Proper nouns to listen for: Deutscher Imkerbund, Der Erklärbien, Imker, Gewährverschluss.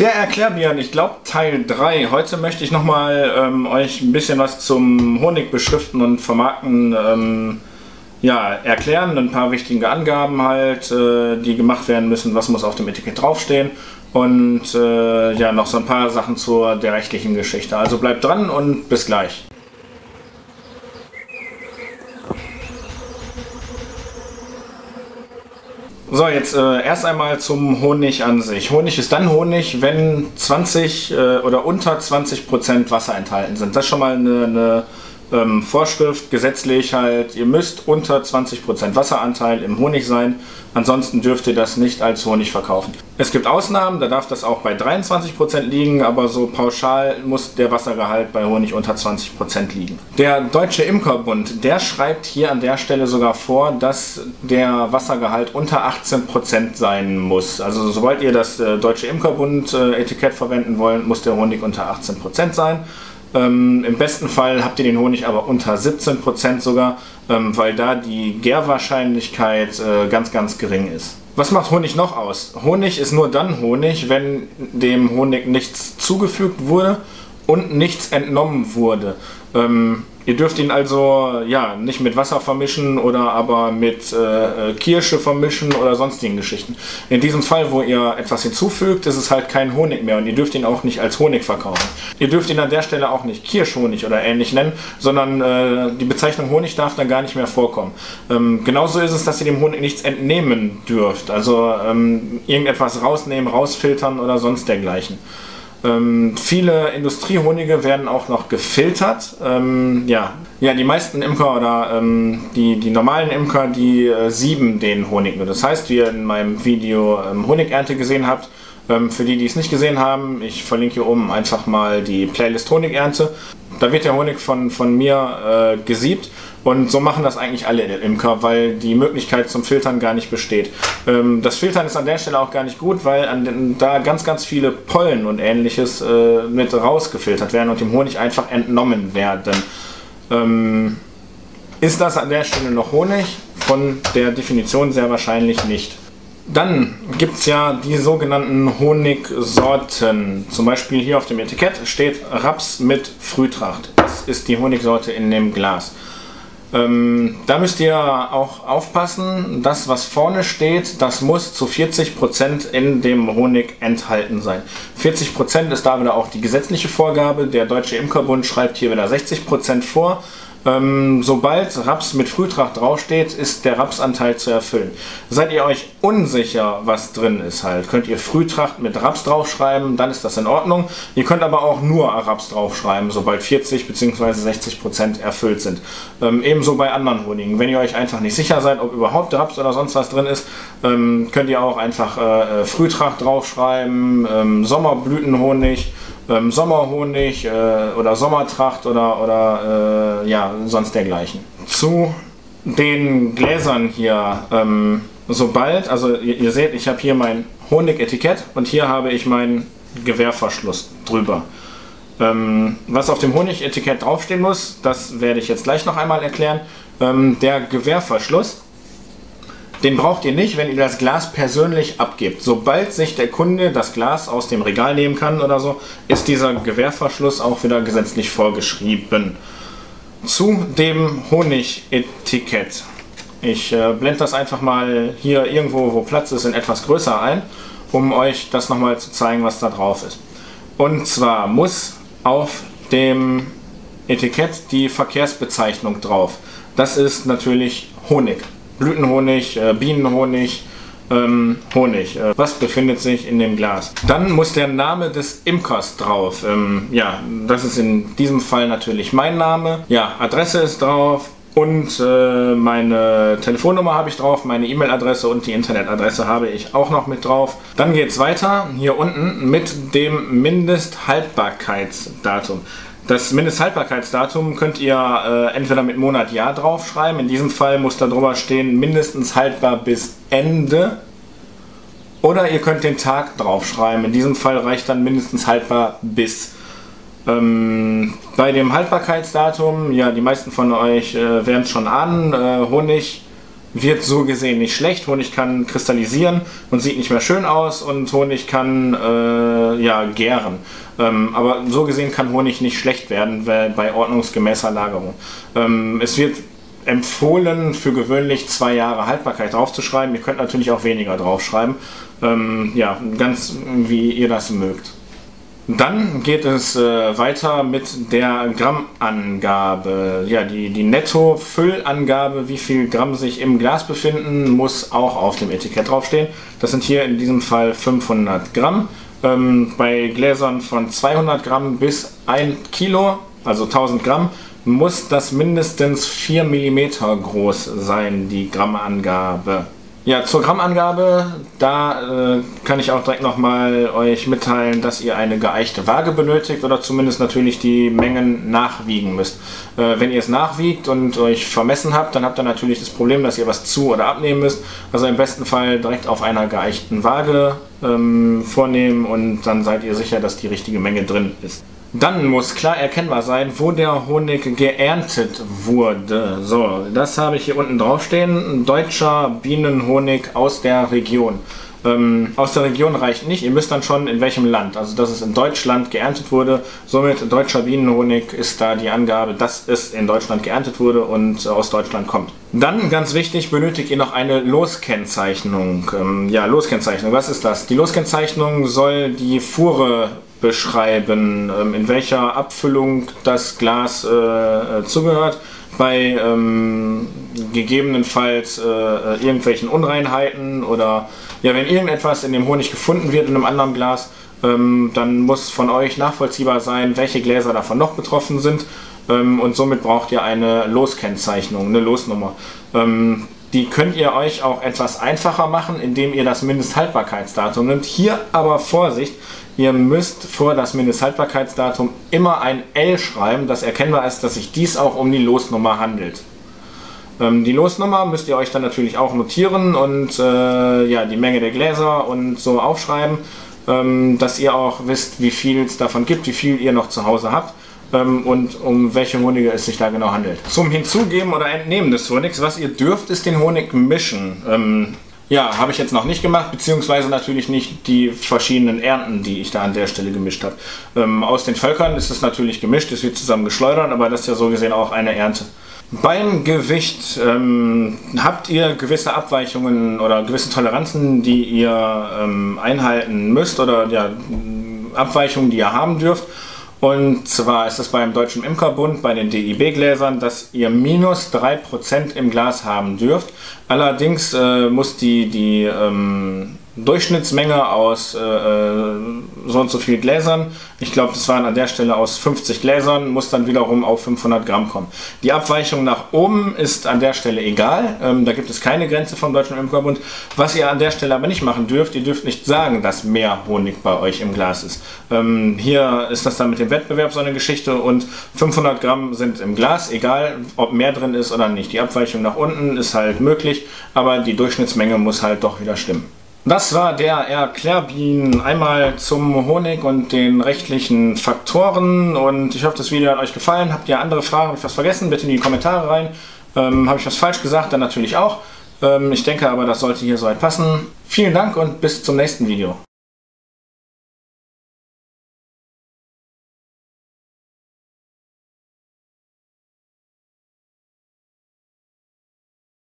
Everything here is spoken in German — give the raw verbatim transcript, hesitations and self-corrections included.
Der Erklärbien, ich glaube Teil drei. Heute möchte ich nochmal ähm, euch ein bisschen was zum Honigbeschriften und Vermarkten ähm, ja, erklären. Ein paar wichtige Angaben halt, äh, die gemacht werden müssen, was muss auf dem Etikett draufstehen. Und äh, ja, noch so ein paar Sachen zur der rechtlichen Geschichte. Also bleibt dran und bis gleich. So, jetzt äh, erst einmal zum Honig an sich. Honig ist dann Honig, wenn zwanzig äh, oder unter zwanzig Prozent Wasser enthalten sind. Das ist schon mal eine, eine ähm, Vorschrift, gesetzlich halt, ihr müsst unter zwanzig Prozent Wasseranteil im Honig sein, ansonsten dürft ihr das nicht als Honig verkaufen. Es gibt Ausnahmen, da darf das auch bei dreiundzwanzig Prozent liegen, aber so pauschal muss der Wassergehalt bei Honig unter zwanzig Prozent liegen. Der Deutsche Imkerbund, der schreibt hier an der Stelle sogar vor, dass der Wassergehalt unter achtzehn Prozent sein muss. Also sobald ihr das äh, Deutsche Imkerbund äh, Etikett verwenden wollt, muss der Honig unter achtzehn Prozent sein. Ähm, im besten Fall habt ihr den Honig aber unter siebzehn Prozent sogar, ähm, weil da die Gärwahrscheinlichkeit äh, ganz, ganz gering ist. Was macht Honig noch aus? Honig ist nur dann Honig, wenn dem Honig nichts zugefügt wurde und nichts entnommen wurde. Ähm, ihr dürft ihn also ja, nicht mit Wasser vermischen oder aber mit äh, Kirsche vermischen oder sonstigen Geschichten. In diesem Fall, wo ihr etwas hinzufügt, ist es halt kein Honig mehr und ihr dürft ihn auch nicht als Honig verkaufen. Ihr dürft ihn an der Stelle auch nicht Kirschhonig oder ähnlich nennen, sondern äh, die Bezeichnung Honig darf dann gar nicht mehr vorkommen. Ähm, genauso ist es, dass ihr dem Honig nichts entnehmen dürft, also ähm, irgendetwas rausnehmen, rausfiltern oder sonst dergleichen. Ähm, viele Industriehonige werden auch noch gefiltert. Ähm, ja. ja, die meisten Imker oder ähm, die, die normalen Imker, die äh, sieben den Honig nur. Das heißt, wie ihr in meinem Video ähm, Honigernte gesehen habt, ähm, für die, die es nicht gesehen haben, ich verlinke hier oben einfach mal die Playlist Honigernte. Da wird der Honig von, von mir äh, gesiebt. Und so machen das eigentlich alle Imker, weil die Möglichkeit zum Filtern gar nicht besteht. Ähm, das Filtern ist an der Stelle auch gar nicht gut, weil an den, da ganz, ganz viele Pollen und ähnliches äh, mit rausgefiltert werden und dem Honig einfach entnommen werden. Ähm, ist das an der Stelle noch Honig? Von der Definition sehr wahrscheinlich nicht. Dann gibt es ja die sogenannten Honigsorten. Zum Beispiel hier auf dem Etikett steht Raps mit Frühtracht. Das ist die Honigsorte in dem Glas. Ähm, da müsst ihr auch aufpassen, das was vorne steht, das muss zu vierzig Prozent in dem Honig enthalten sein. vierzig Prozent ist da wieder auch die gesetzliche Vorgabe, der Deutsche Imkerbund schreibt hier wieder sechzig Prozent vor. Ähm, sobald Raps mit Frühtracht draufsteht, ist der Rapsanteil zu erfüllen. Seid ihr euch unsicher, was drin ist halt, könnt ihr Frühtracht mit Raps draufschreiben, dann ist das in Ordnung. Ihr könnt aber auch nur Raps draufschreiben, sobald vierzig bzw. sechzig Prozent erfüllt sind. Ähm, ebenso bei anderen Honigen. Wenn ihr euch einfach nicht sicher seid, ob überhaupt Raps oder sonst was drin ist, ähm, könnt ihr auch einfach äh, Frühtracht draufschreiben, ähm, Sommerblütenhonig, Ähm, Sommerhonig äh, oder Sommertracht oder, oder äh, ja, sonst dergleichen. Zu den Gläsern hier, ähm, sobald, also ihr, ihr seht, ich habe hier mein Honigetikett und hier habe ich meinen Gewährverschluss drüber. Ähm, was auf dem Honigetikett draufstehen muss, das werde ich jetzt gleich noch einmal erklären. Ähm, der Gewährverschluss. Den braucht ihr nicht, wenn ihr das Glas persönlich abgebt. Sobald sich der Kunde das Glas aus dem Regal nehmen kann oder so, ist dieser Gewährverschluss auch wieder gesetzlich vorgeschrieben. Zu dem Honigetikett. Ich äh, blende das einfach mal hier irgendwo, wo Platz ist, in etwas größer ein, um euch das nochmal zu zeigen, was da drauf ist. Und zwar muss auf dem Etikett die Verkehrsbezeichnung drauf. Das ist natürlich Honig. Blütenhonig, äh, Bienenhonig, ähm, Honig. Äh, was befindet sich in dem Glas? Dann muss der Name des Imkers drauf. Ähm, ja, das ist in diesem Fall natürlich mein Name. Ja, Adresse ist drauf und äh, meine Telefonnummer habe ich drauf, meine E-Mail-Adresse und die Internetadresse habe ich auch noch mit drauf. Dann geht es weiter, hier unten, mit dem Mindesthaltbarkeitsdatum. Das Mindesthaltbarkeitsdatum könnt ihr äh, entweder mit Monat, Jahr draufschreiben. In diesem Fall muss da drüber stehen, mindestens haltbar bis Ende. Oder ihr könnt den Tag draufschreiben. In diesem Fall reicht dann mindestens haltbar bis. Ähm, bei dem Haltbarkeitsdatum, ja, die meisten von euch äh, werden es schon ahnen, äh, Honig wird so gesehen nicht schlecht. Honig kann kristallisieren und sieht nicht mehr schön aus, und Honig kann äh, ja, gären. Ähm, aber so gesehen kann Honig nicht schlecht werden bei ordnungsgemäßer Lagerung. Ähm, es wird empfohlen, für gewöhnlich zwei Jahre Haltbarkeit draufzuschreiben. Ihr könnt natürlich auch weniger draufschreiben. Ähm, ja, ganz wie ihr das mögt. Dann geht es äh, weiter mit der Grammangabe. Ja, die, die Netto-Füllangabe, wie viel Gramm sich im Glas befinden, muss auch auf dem Etikett draufstehen. Das sind hier in diesem Fall fünfhundert Gramm. Ähm, bei Gläsern von zweihundert Gramm bis ein Kilo, also tausend Gramm, muss das mindestens vier Millimeter groß sein, die Grammangabe. Ja, zur Grammangabe, da äh, kann ich auch direkt nochmal euch mitteilen, dass ihr eine geeichte Waage benötigt oder zumindest natürlich die Mengen nachwiegen müsst. Äh, wenn ihr es nachwiegt und euch vermessen habt, dann habt ihr natürlich das Problem, dass ihr was zu- oder abnehmen müsst. Also im besten Fall direkt auf einer geeichten Waage ähm, vornehmen, und dann seid ihr sicher, dass die richtige Menge drin ist. Dann muss klar erkennbar sein, wo der Honig geerntet wurde. So, das habe ich hier unten drauf stehen. Deutscher Bienenhonig aus der Region. Ähm, aus der Region reicht nicht, ihr müsst dann schon in welchem Land. Also, dass es in Deutschland geerntet wurde. Somit deutscher Bienenhonig ist da die Angabe, dass es in Deutschland geerntet wurde und aus Deutschland kommt. Dann, ganz wichtig, benötigt ihr noch eine Loskennzeichnung. Ähm, ja, Loskennzeichnung, was ist das? Die Loskennzeichnung soll die Fuhre beschreiben, in welcher Abfüllung das Glas äh, zugehört. Bei ähm, gegebenenfalls äh, irgendwelchen Unreinheiten oder ja, wenn irgendetwas in dem Honig gefunden wird in einem anderen Glas, ähm, dann muss von euch nachvollziehbar sein, welche Gläser davon noch betroffen sind, ähm, und somit braucht ihr eine Loskennzeichnung, eine Losnummer. Ähm, Die könnt ihr euch auch etwas einfacher machen, indem ihr das Mindesthaltbarkeitsdatum nimmt. Hier aber Vorsicht, ihr müsst vor das Mindesthaltbarkeitsdatum immer ein L schreiben, das erkennbar ist, dass sich dies auch um die Losnummer handelt. Ähm, die Losnummer müsst ihr euch dann natürlich auch notieren und äh, ja, die Menge der Gläser und so aufschreiben, ähm, dass ihr auch wisst, wie viel es davon gibt, wie viel ihr noch zu Hause habt. Und um welche Honige es sich da genau handelt. Zum Hinzugeben oder Entnehmen des Honigs, was ihr dürft, ist den Honig mischen. Ähm, ja, habe ich jetzt noch nicht gemacht, beziehungsweise natürlich nicht die verschiedenen Ernten, die ich da an der Stelle gemischt habe. Ähm, aus den Völkern ist es natürlich gemischt, es wird zusammen geschleudert, aber das ist ja so gesehen auch eine Ernte. Beim Gewicht ähm, habt ihr gewisse Abweichungen oder gewisse Toleranzen, die ihr ähm, einhalten müsst, oder ja, Abweichungen, die ihr haben dürft. Und zwar ist es beim Deutschen Imkerbund, bei den D I B-Gläsern, dass ihr minus drei Prozent im Glas haben dürft. Allerdings äh, muss die, die ähm, Durchschnittsmenge aus äh, so und so viel Gläsern, ich glaube, das waren an der Stelle aus fünfzig Gläsern, muss dann wiederum auf fünfhundert Gramm kommen. Die Abweichung nach oben ist an der Stelle egal, ähm, da gibt es keine Grenze vom Deutschen Imkerbund. Was ihr an der Stelle aber nicht machen dürft, ihr dürft nicht sagen, dass mehr Honig bei euch im Glas ist. Ähm, hier ist das dann mit dem Wettbewerb so eine Geschichte, und fünfhundert Gramm sind im Glas, egal ob mehr drin ist oder nicht. Die Abweichung nach unten ist halt möglich, aber die Durchschnittsmenge muss halt doch wieder stimmen. Das war der Erklärbien einmal zum Honig und den rechtlichen Faktoren, und ich hoffe, das Video hat euch gefallen. Habt ihr andere Fragen, habe ich was vergessen, bitte in die Kommentare rein. Ähm, habe ich was falsch gesagt, dann natürlich auch. Ähm, ich denke aber, das sollte hier soweit passen. Vielen Dank und bis zum nächsten Video.